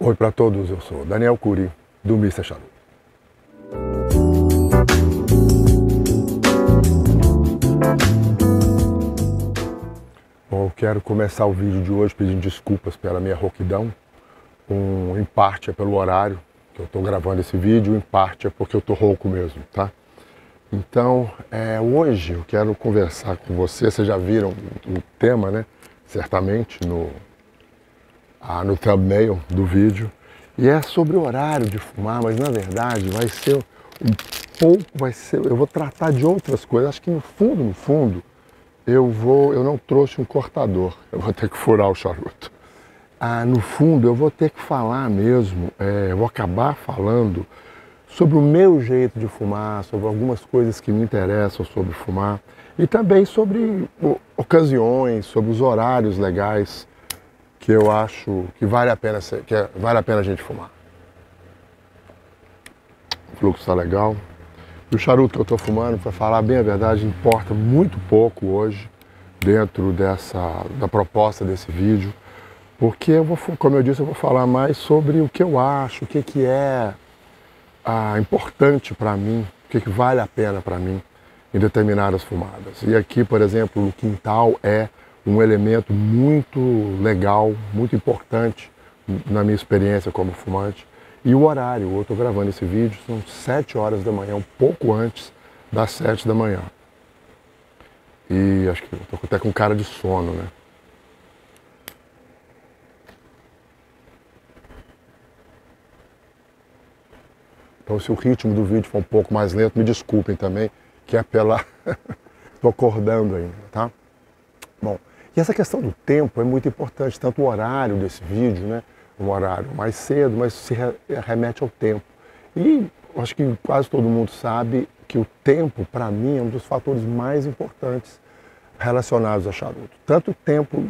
Oi para todos, eu sou Daniel Cury, do Mr. Charuto. Bom, eu quero começar o vídeo de hoje pedindo desculpas pela minha rouquidão. Em parte é pelo horário que eu estou gravando esse vídeo, em parte é porque eu estou rouco mesmo, tá? Então, hoje eu quero conversar com você. Vocês já viram o tema, né? Certamente no thumbnail do vídeo, e é sobre o horário de fumar, mas na verdade vai ser um pouco, eu vou tratar de outras coisas. Acho que no fundo, eu não trouxe um cortador, eu vou ter que furar o charuto. No fundo eu vou ter que falar mesmo, eu vou acabar falando sobre o meu jeito de fumar, sobre algumas coisas que me interessam sobre fumar, e também sobre ocasiões, sobre os horários legais que eu acho que vale a pena a gente fumar. O fluxo está legal. E o charuto que eu estou fumando, para falar bem a verdade, importa muito pouco hoje dentro da proposta desse vídeo, porque eu vou, como eu disse, eu vou falar mais sobre o que eu acho, o que é importante para mim, o que vale a pena para mim em determinadas fumadas. E aqui, por exemplo, o quintal é um elemento muito legal, muito importante na minha experiência como fumante. E o horário, eu estou gravando esse vídeo, são 7 horas da manhã, um pouco antes das 7 da manhã. E acho que eu estou até com cara de sono, né? Então, se o ritmo do vídeo for um pouco mais lento, me desculpem também, que é pela... Estou acordando ainda, tá? Bom, e essa questão do tempo é muito importante, tanto o horário desse vídeo, né? Um horário mais cedo, mas se remete ao tempo. E acho que quase todo mundo sabe que o tempo, para mim, é um dos fatores mais importantes relacionados a charuto. Tanto o tempo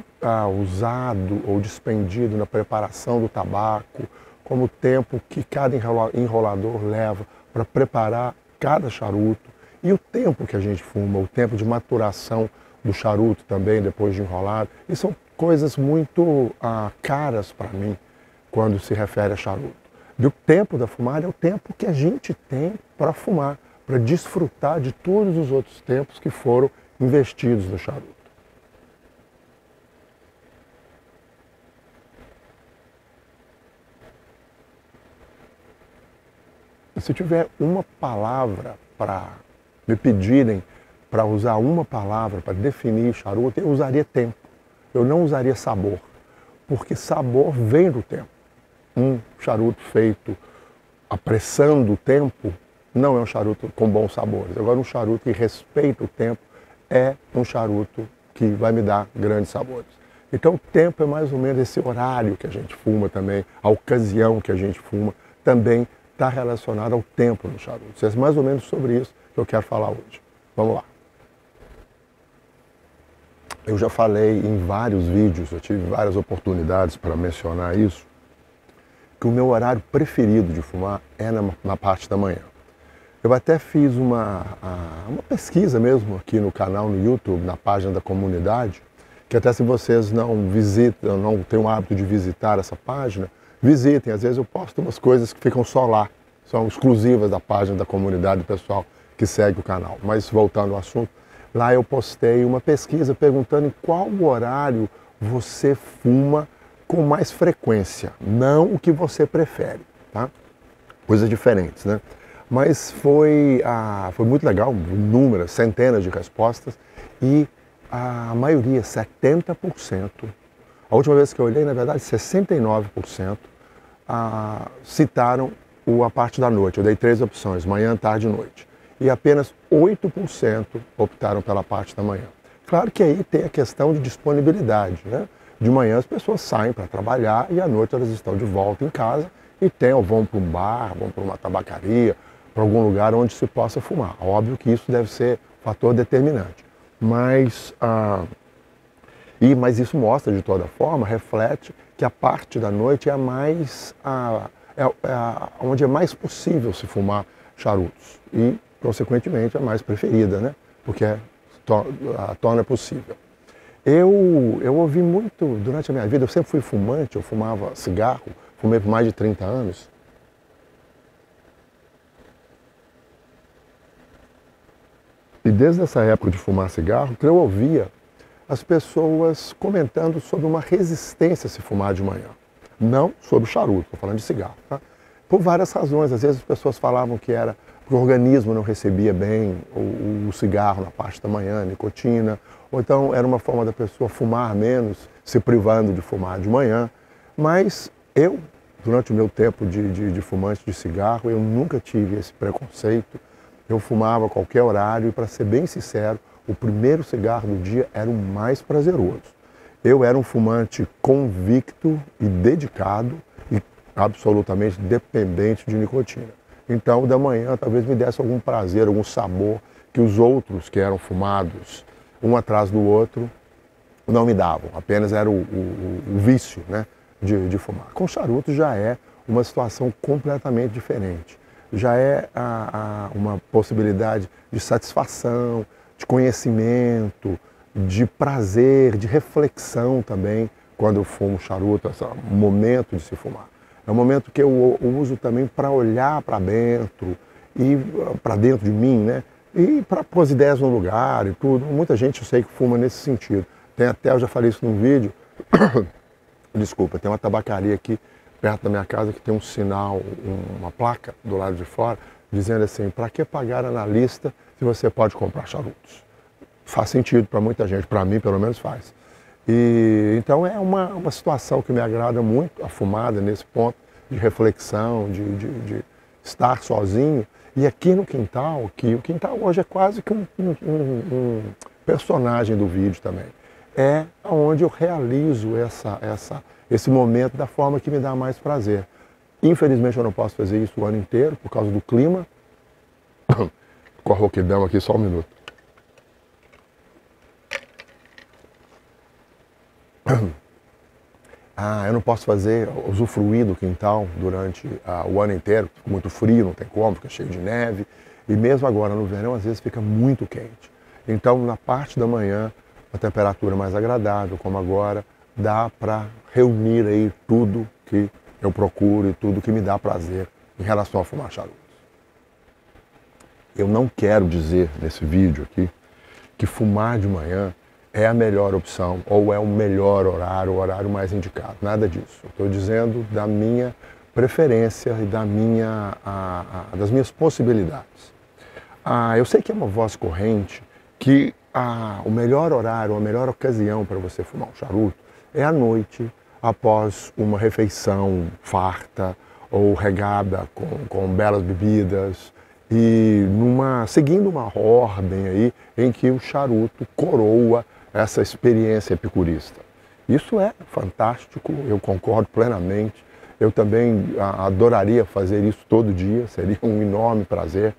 usado ou despendido na preparação do tabaco, como o tempo que cada enrolador leva para preparar cada charuto, e o tempo que a gente fuma, o tempo de maturação do charuto também, depois de enrolado. E são coisas muito caras para mim quando se refere a charuto. E o tempo da fumada é o tempo que a gente tem para fumar, para desfrutar de todos os outros tempos que foram investidos no charuto. Se tiver uma palavra para me pedirem, para usar uma palavra para definir charuto, eu usaria tempo. Eu não usaria sabor, porque sabor vem do tempo. Um charuto feito apressando o tempo não é um charuto com bons sabores. Agora, um charuto que respeita o tempo é um charuto que vai me dar grandes sabores. Então, o tempo é mais ou menos esse horário que a gente fuma também, a ocasião que a gente fuma também está relacionado ao tempo no charuto. É mais ou menos sobre isso que eu quero falar hoje. Vamos lá. Eu já falei em vários vídeos, eu tive várias oportunidades para mencionar isso, que o meu horário preferido de fumar é na parte da manhã. Eu até fiz uma pesquisa mesmo aqui no canal, no YouTube, na página da comunidade, que até se vocês não visitam, não têm o hábito de visitar essa página, visitem. Às vezes eu posto umas coisas que ficam só lá, são exclusivas da página da comunidade do pessoal que segue o canal. Mas voltando ao assunto, lá eu postei uma pesquisa perguntando em qual horário você fuma com mais frequência, não o que você prefere, tá? Coisas diferentes, né? Mas foi muito legal, inúmeras, centenas de respostas, e a maioria, 70%, a última vez que eu olhei, na verdade, 69% citaram a parte da noite. Eu dei 3 opções, manhã, tarde e noite. E apenas 8% optaram pela parte da manhã. Claro que aí tem a questão de disponibilidade, né? De manhã as pessoas saem para trabalhar e à noite elas estão de volta em casa e ou vão para um bar, vão para uma tabacaria, para algum lugar onde se possa fumar. Óbvio que isso deve ser um fator determinante. Mas isso mostra, de toda forma, reflete que a parte da noite é onde é mais possível se fumar charutos. E consequentemente é mais preferida, né? Porque torna possível. Eu ouvi muito durante a minha vida, eu sempre fui fumante, eu fumava cigarro, fumei por mais de 30 anos. E desde essa época de fumar cigarro, que eu ouvia as pessoas comentando sobre uma resistência a se fumar de manhã. Não sobre o charuto, estou falando de cigarro, tá? Por várias razões. Às vezes as pessoas falavam que era porque o organismo não recebia bem o cigarro na parte da manhã, a nicotina, ou então era uma forma da pessoa fumar menos, se privando de fumar de manhã. Mas eu, durante o meu tempo de fumante de cigarro, eu nunca tive esse preconceito. Eu fumava a qualquer horário e, para ser bem sincero, o primeiro cigarro do dia era o mais prazeroso. Eu era um fumante convicto e dedicado e absolutamente dependente de nicotina. Então, da manhã, talvez me desse algum prazer, algum sabor que os outros que eram fumados um atrás do outro não me davam. Apenas era o vício, né, de fumar. Com charuto já é uma situação completamente diferente. Já é uma possibilidade de satisfação, de conhecimento, de prazer, de reflexão também, quando eu fumo charuto, esse momento de se fumar. É um momento que eu uso também para olhar para dentro, e para dentro de mim, né? E para pôr as ideias no lugar e tudo. Muita gente eu sei que fuma nesse sentido. Tem até, eu já falei isso num vídeo, desculpa, tem uma tabacaria aqui perto da minha casa que tem um sinal, uma placa do lado de fora, dizendo assim, para que pagar analista se você pode comprar charutos? Faz sentido para muita gente, para mim pelo menos faz. E então é uma situação que me agrada muito, a fumada nesse ponto de reflexão, de estar sozinho. E aqui no quintal, que o quintal hoje é quase que um personagem do vídeo também, é onde eu realizo esse momento da forma que me dá mais prazer. Infelizmente eu não posso fazer isso o ano inteiro por causa do clima. Com a roquidão aqui, só um minuto. Ah, eu não posso fazer, usufruir do quintal durante o ano inteiro, fica muito frio, não tem como, fica cheio de neve. E mesmo agora no verão, às vezes fica muito quente. Então na parte da manhã, uma temperatura mais agradável, como agora, dá para reunir aí tudo que eu procuro e tudo que me dá prazer em relação a fumar charutos. Eu não quero dizer nesse vídeo aqui que fumar de manhã é a melhor opção ou é o melhor horário, o horário mais indicado, nada disso. Eu estou dizendo da minha preferência e das minhas possibilidades. Eu sei que é uma voz corrente que o melhor horário, a melhor ocasião para você fumar um charuto é à noite, após uma refeição farta ou regada com belas bebidas e seguindo uma ordem aí em que o charuto coroa essa experiência epicurista. Isso é fantástico, eu concordo plenamente. Eu também adoraria fazer isso todo dia, seria um enorme prazer,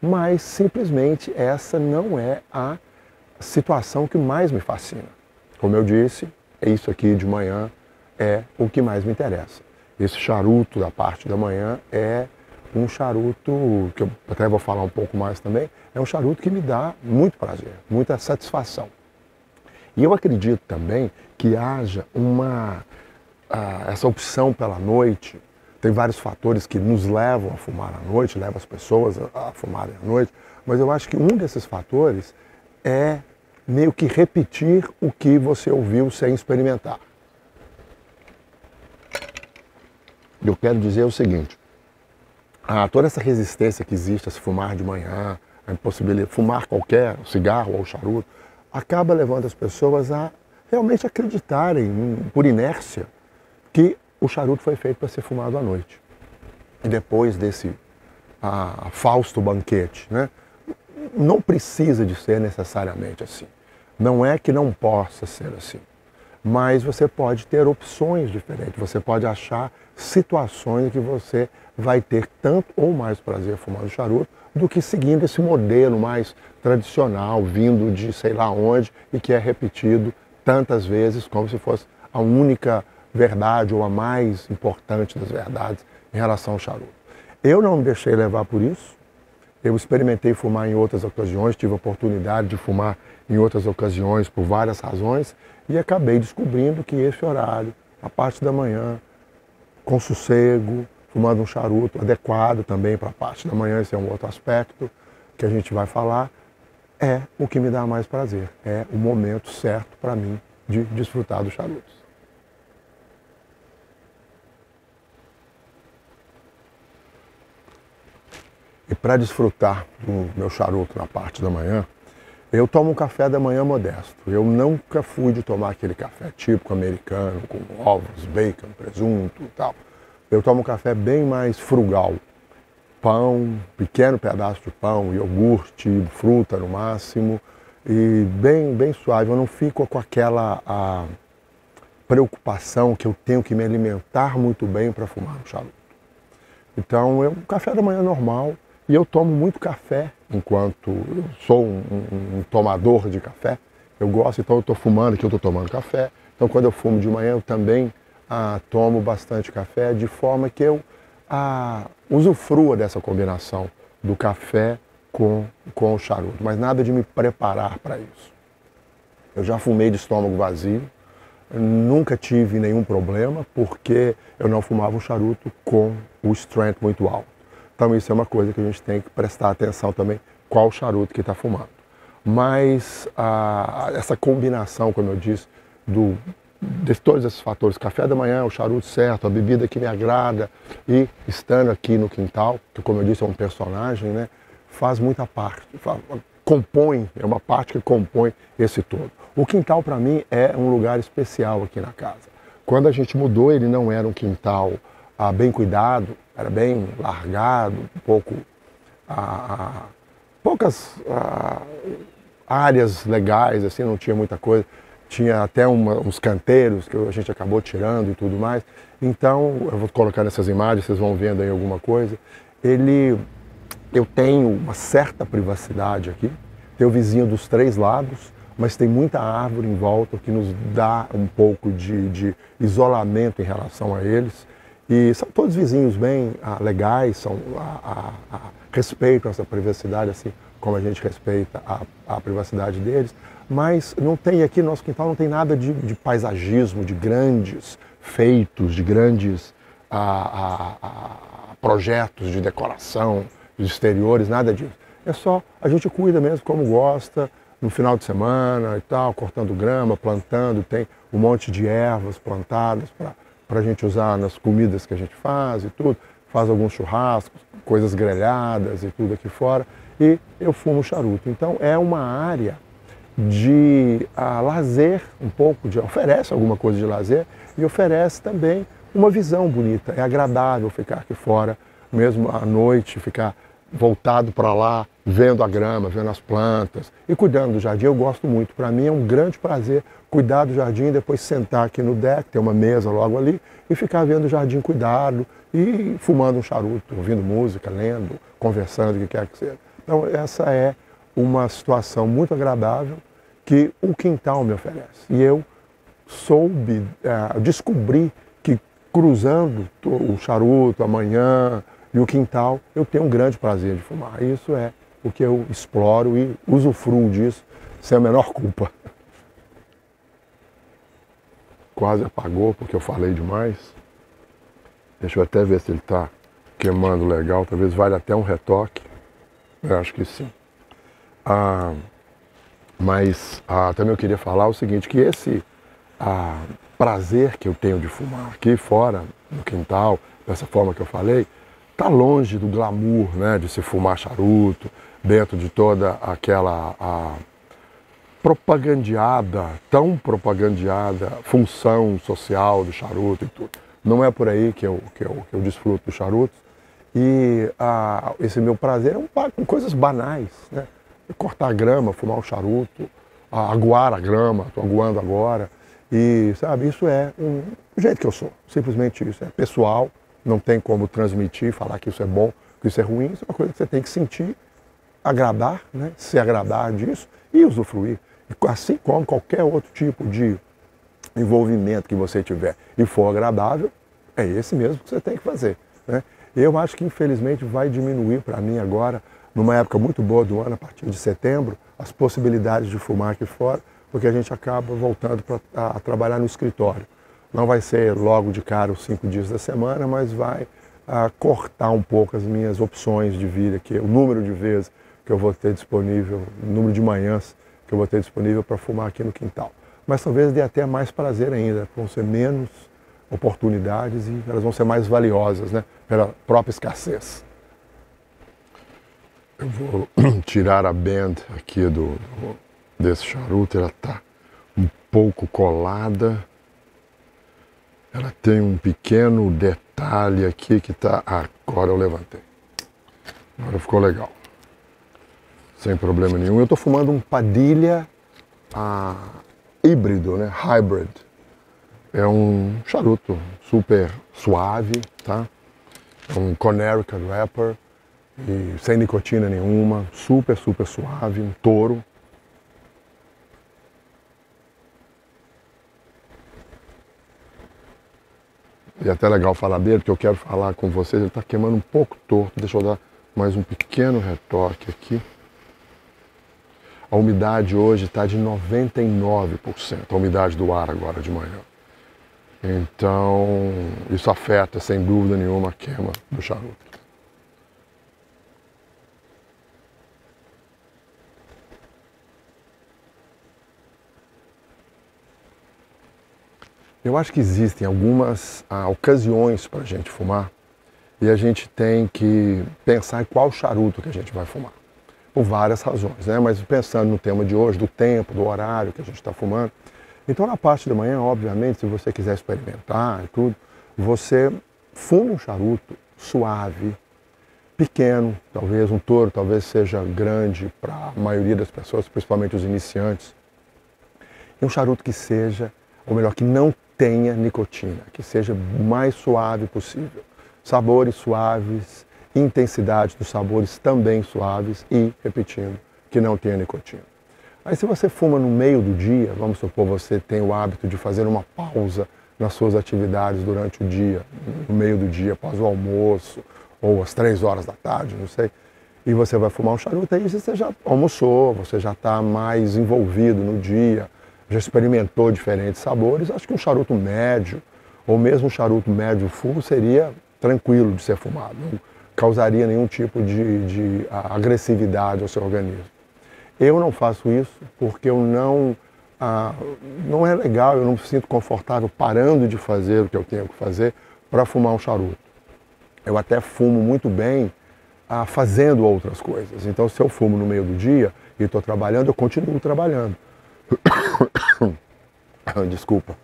mas simplesmente essa não é a situação que mais me fascina. Como eu disse, é isso aqui de manhã é o que mais me interessa. Esse charuto da parte da manhã é um charuto, que eu até vou falar um pouco mais também, é um charuto que me dá muito prazer, muita satisfação. E eu acredito também que haja essa opção pela noite, tem vários fatores que nos levam a fumar à noite, levam as pessoas a fumarem à noite, mas eu acho que um desses fatores é meio que repetir o que você ouviu sem experimentar. Eu quero dizer o seguinte, toda essa resistência que existe a se fumar de manhã, a impossibilidade de fumar qualquer cigarro ou charuto, acaba levando as pessoas a realmente acreditarem, por inércia, que o charuto foi feito para ser fumado à noite. E depois desse fausto banquete, né? Não precisa de ser necessariamente assim. Não é que não possa ser assim, mas você pode ter opções diferentes, você pode achar situações em que você vai ter tanto ou mais prazer fumando charuto do que seguindo esse modelo mais tradicional, vindo de sei lá onde e que é repetido tantas vezes como se fosse a única verdade ou a mais importante das verdades em relação ao charuto. Eu não me deixei levar por isso. Eu experimentei fumar em outras ocasiões, tive a oportunidade de fumar em outras ocasiões por várias razões e acabei descobrindo que esse horário, a parte da manhã, com sossego, fumando um charuto adequado também para a parte da manhã, esse é um outro aspecto que a gente vai falar, é o que me dá mais prazer, é o momento certo para mim de desfrutar dos charutos. E para desfrutar do meu charuto na parte da manhã, eu tomo um café da manhã modesto. Eu nunca fui de tomar aquele café típico americano, com ovos, bacon, presunto e tal. Eu tomo um café bem mais frugal. Pão, pequeno pedaço de pão, iogurte, fruta no máximo. E bem suave. Eu não fico com aquela preocupação que eu tenho que me alimentar muito bem para fumar um charuto. Então, é um café da manhã normal. E eu tomo muito café, enquanto eu sou um tomador de café, eu gosto, então eu estou fumando aqui, eu estou tomando café. Então quando eu fumo de manhã eu também tomo bastante café, de forma que eu usufrua dessa combinação do café com o charuto, mas nada de me preparar para isso. Eu já fumei de estômago vazio, nunca tive nenhum problema, porque eu não fumava o charuto com o strength muito alto. Então isso é uma coisa que a gente tem que prestar atenção também, qual charuto que está fumando. Mas essa combinação, como eu disse, de todos esses fatores, café da manhã, o charuto certo, a bebida que me agrada e estando aqui no quintal, que como eu disse é um personagem, né, faz muita parte, compõe, é uma parte que compõe esse todo. O quintal para mim é um lugar especial aqui na casa. Quando a gente mudou, ele não era um quintal bem cuidado, era bem largado, um pouco, poucas áreas legais, assim, não tinha muita coisa. Tinha até uns canteiros que a gente acabou tirando e tudo mais. Então, eu vou colocar nessas imagens, vocês vão vendo aí alguma coisa. Eu tenho uma certa privacidade aqui, tenho vizinho dos três lados, mas tem muita árvore em volta que nos dá um pouco de isolamento em relação a eles. E são todos vizinhos bem legais, respeitam essa privacidade, assim como a gente respeita a privacidade deles. Mas não tem aqui, no nosso quintal não tem nada de paisagismo, de grandes feitos, de grandes projetos de decoração, de exteriores, nada disso. É só, a gente cuida mesmo como gosta, no final de semana e tal, cortando grama, plantando, tem um monte de ervas plantadas para a gente usar nas comidas que a gente faz e tudo, faz alguns churrascos, coisas grelhadas e tudo aqui fora, e eu fumo charuto. Então é uma área de lazer, um pouco de oferece alguma coisa de lazer e oferece também uma visão bonita. É agradável ficar aqui fora, mesmo à noite, ficar voltado para lá, vendo a grama, vendo as plantas e cuidando do jardim. Eu gosto muito, para mim é um grande prazer cuidar do jardim, depois sentar aqui no deck, ter uma mesa logo ali e ficar vendo o jardim cuidado e fumando um charuto, ouvindo música, lendo, conversando, o que quer que seja. Então essa é uma situação muito agradável que o quintal me oferece. E eu soube, descobri que cruzando o charuto, a manhã, e o quintal, eu tenho um grande prazer de fumar. Isso é o que eu exploro e usufruo disso sem a menor culpa. Quase apagou porque eu falei demais. Deixa eu até ver se ele está queimando legal. Talvez valha até um retoque. Eu acho que sim. Também eu queria falar o seguinte, que esse prazer que eu tenho de fumar aqui fora, no quintal, dessa forma que eu falei, está longe do glamour, né, de se fumar charuto, dentro de toda aquela tão propagandeada função social do charuto e tudo. Não é por aí que eu desfruto dos charutos. E esse meu prazer é com coisas banais, né? Cortar a grama, fumar um charuto, aguar a grama, estou aguando agora. E, sabe, isso é o jeito que eu sou, simplesmente isso, é pessoal. Não tem como transmitir, falar que isso é bom, que isso é ruim. Isso é uma coisa que você tem que sentir, agradar, né? Se agradar disso e usufruir. Assim como qualquer outro tipo de envolvimento que você tiver e for agradável, é esse mesmo que você tem que fazer, né? Eu acho que infelizmente vai diminuir para mim agora, numa época muito boa do ano, a partir de setembro, as possibilidades de fumar aqui fora, porque a gente acaba voltando para trabalhar no escritório. Não vai ser logo de cara os 5 dias da semana, mas vai cortar um pouco as minhas opções de vida, que o número de vezes que eu vou ter disponível, o número de manhãs que eu vou ter disponível para fumar aqui no quintal. Mas talvez dê até mais prazer ainda, vão ser menos oportunidades e elas vão ser mais valiosas, né, pela própria escassez. Eu vou tirar a band aqui desse charuto, ela está um pouco colada. Ela tem um pequeno detalhe aqui que está... Agora eu levantei. Agora ficou legal. Sem problema nenhum. Eu estou fumando um Padilha híbrido, né? Hybrid. É um charuto super suave, tá? É um Connecticut wrapper. E sem nicotina nenhuma, super, super suave, um touro. E até legal falar dele, porque eu quero falar com vocês, ele está queimando um pouco torto, deixa eu dar mais um pequeno retoque aqui. A umidade hoje está de 99%, a umidade do ar agora de manhã. Então, isso afeta sem dúvida nenhuma a queima do charuto. Eu acho que existem algumas ocasiões para a gente fumar e a gente tem que pensar em qual charuto que a gente vai fumar, por várias razões, né? Mas pensando no tema de hoje, do tempo, do horário que a gente está fumando, então na parte da manhã, obviamente, se você quiser experimentar e tudo, você fuma um charuto suave, pequeno, talvez um touro, talvez seja grande para a maioria das pessoas, principalmente os iniciantes, e um charuto que seja, ou melhor, que não tenha nicotina, que seja o mais suave possível. Sabores suaves, intensidade dos sabores também suaves e, repetindo, que não tenha nicotina. Aí se você fuma no meio do dia, vamos supor, você tem o hábito de fazer uma pausa nas suas atividades durante o dia, no meio do dia, após o almoço, ou às 3 horas da tarde, não sei, e você vai fumar um charuto, aí você já almoçou, você já está mais envolvido no dia, já experimentou diferentes sabores, acho que um charuto médio, ou mesmo um charuto médio full, seria tranquilo de ser fumado, não causaria nenhum tipo de agressividade ao seu organismo. Eu não faço isso porque eu não é legal, eu não me sinto confortável parando de fazer o que eu tenho que fazer para fumar um charuto. Eu até fumo muito bem fazendo outras coisas, então se eu fumo no meio do dia e estou trabalhando, eu continuo trabalhando. Desculpa.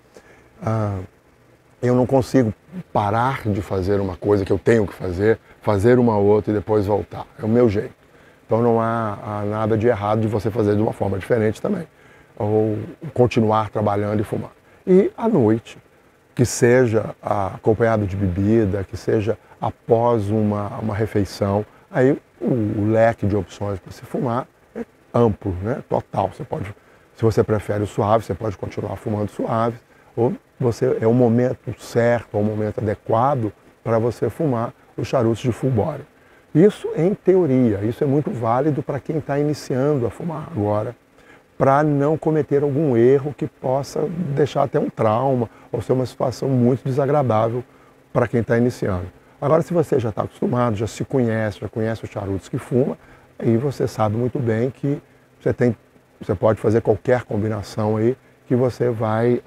Eu não consigo parar de fazer uma coisa que eu tenho que fazer, fazer uma outra e depois voltar. É o meu jeito. Então não há nada de errado de você fazer de uma forma diferente também. Ou continuar trabalhando e fumar. E à noite, que seja acompanhado de bebida, que seja após uma refeição, aí o leque de opções para se fumar é amplo, né? Total. Você pode... Se você prefere o suave, você pode continuar fumando suave, ou você é o momento certo, o momento adequado para você fumar os charutos de full body. Isso em teoria, isso é muito válido para quem está iniciando a fumar agora, para não cometer algum erro que possa deixar até um trauma ou ser uma situação muito desagradável para quem está iniciando. Agora, se você já está acostumado, já se conhece, já conhece os charutos que fuma, aí você sabe muito bem que você pode fazer qualquer combinação aí que você vai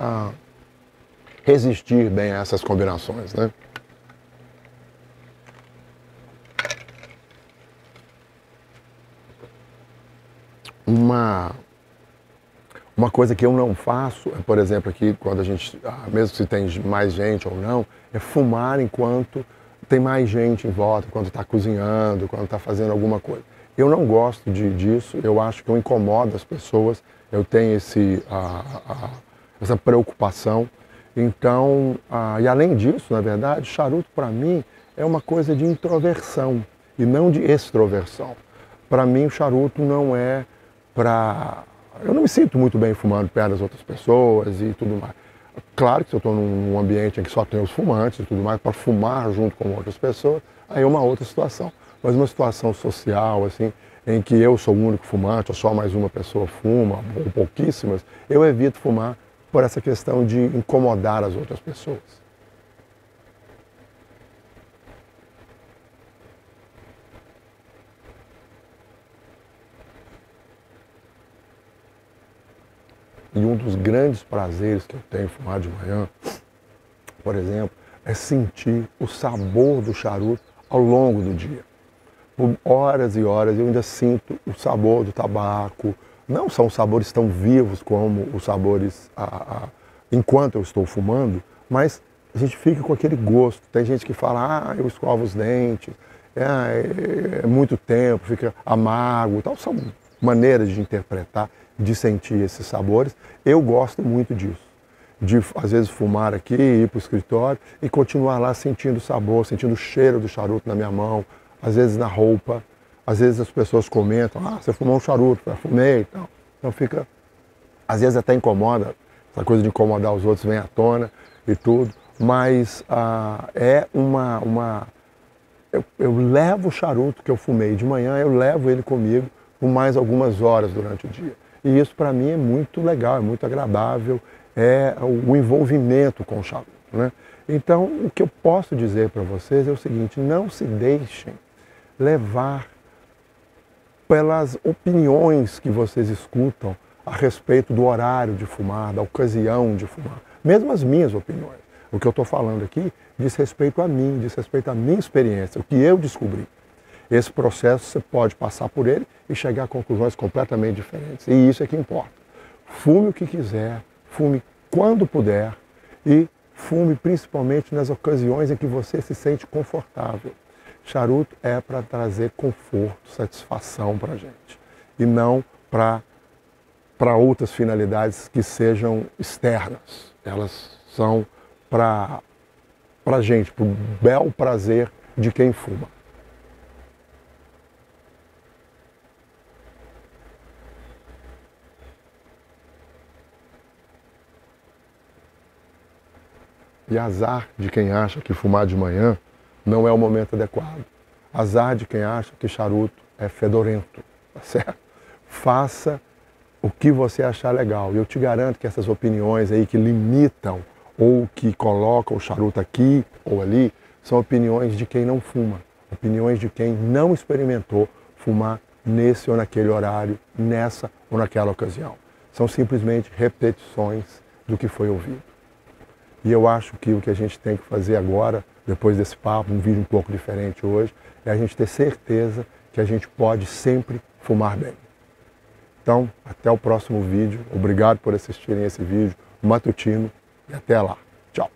resistir bem a essas combinações, né? Uma coisa que eu não faço, por exemplo, aqui quando a gente, mesmo se tem mais gente ou não, é fumar enquanto tem mais gente em volta, quando está cozinhando, quando está fazendo alguma coisa. Eu não gosto disso, eu acho que eu incomodo as pessoas, eu tenho essa preocupação. Então, e além disso, na verdade, charuto para mim é uma coisa de introversão e não de extroversão. Para mim, o charuto não é para... Eu não me sinto muito bem fumando perto das outras pessoas e tudo mais. Claro que se eu estou num ambiente em que só tem os fumantes e tudo mais, para fumar junto com outras pessoas, aí é uma outra situação. Mas uma situação social, assim, em que eu sou o único fumante, ou só mais uma pessoa fuma, ou pouquíssimas, eu evito fumar por essa questão de incomodar as outras pessoas. E um dos grandes prazeres que eu tenho fumar de manhã, por exemplo, é sentir o sabor do charuto ao longo do dia. Por horas e horas eu ainda sinto o sabor do tabaco. Não são sabores tão vivos como os sabores enquanto eu estou fumando, mas a gente fica com aquele gosto. Tem gente que fala, eu escovo os dentes, é muito tempo, fica amargo, tal. São maneiras de interpretar, de sentir esses sabores. Eu gosto muito disso, de às vezes fumar aqui, ir para o escritório e continuar lá sentindo o sabor, sentindo o cheiro do charuto na minha mão, às vezes na roupa. Às vezes as pessoas comentam, você fumou um charuto, eu fumei e tal. Então fica, às vezes até incomoda, essa coisa de incomodar os outros vem à tona e tudo, mas é uma... Eu levo o charuto que eu fumei de manhã, eu levo ele comigo por mais algumas horas durante o dia. E isso para mim é muito legal, é muito agradável, é o envolvimento com o charuto, né? Então o que eu posso dizer para vocês é o seguinte, não se deixem levar pelas opiniões que vocês escutam a respeito do horário de fumar, da ocasião de fumar. Mesmo as minhas opiniões. O que eu estou falando aqui diz respeito a mim, diz respeito à minha experiência, o que eu descobri. Esse processo você pode passar por ele e chegar a conclusões completamente diferentes. E isso é que importa. Fume o que quiser, fume quando puder e fume principalmente nas ocasiões em que você se sente confortável. Charuto é para trazer conforto, satisfação para a gente e não para outras finalidades que sejam externas. Elas são para a gente, para o bel prazer de quem fuma. E azar de quem acha que fumar de manhã não é o momento adequado. Azar de quem acha que charuto é fedorento, tá certo? Faça o que você achar legal. Eu te garanto que essas opiniões aí que limitam ou que colocam o charuto aqui ou ali, são opiniões de quem não fuma, opiniões de quem não experimentou fumar nesse ou naquele horário, nessa ou naquela ocasião. São simplesmente repetições do que foi ouvido. E eu acho que o que a gente tem que fazer agora, depois desse papo, um vídeo um pouco diferente hoje, é a gente ter certeza que a gente pode sempre fumar bem. Então, até o próximo vídeo. Obrigado por assistirem esse vídeo matutino e até lá. Tchau!